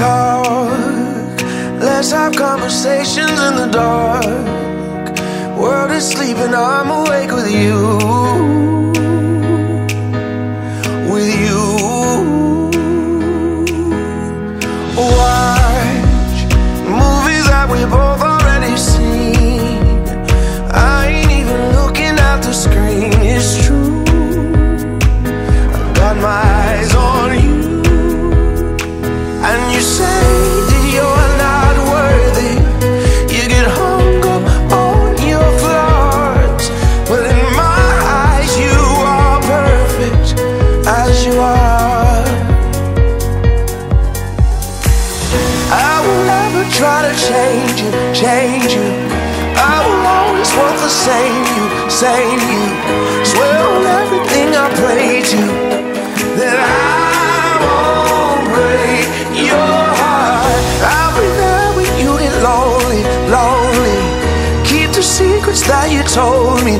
talk. Let's have conversations in the dark. World is sleeping, I'm awake with you. Change you, I will always want the same you. Swear on everything I pray to, that I won't break your heart. I'll be there when you get lonely. Keep the secrets that you told me.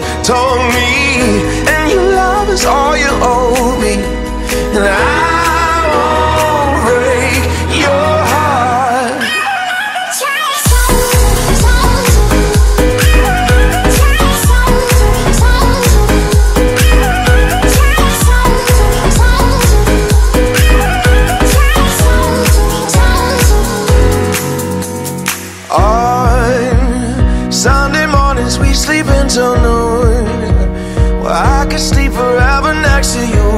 And your love is all you owe me, and I won't break your till noon. Well, I could sleep forever next to you,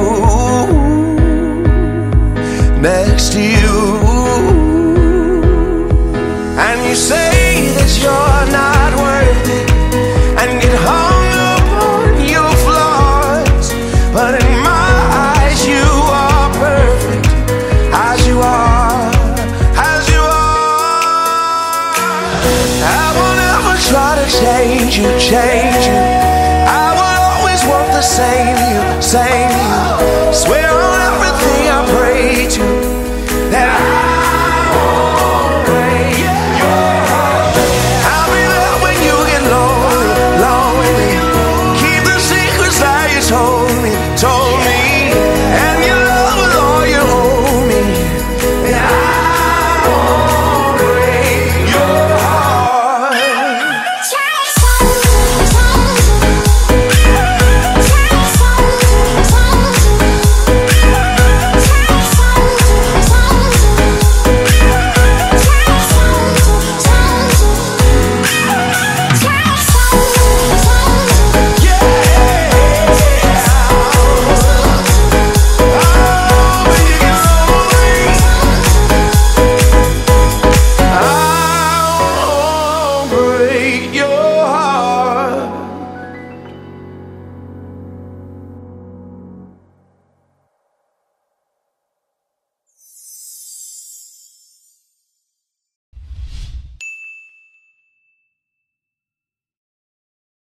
next to you. And you say that you're not worthy and get hung up on your flaws, but in my eyes you are perfect as you are, as you are. I will never try to change you. I will always want the same you.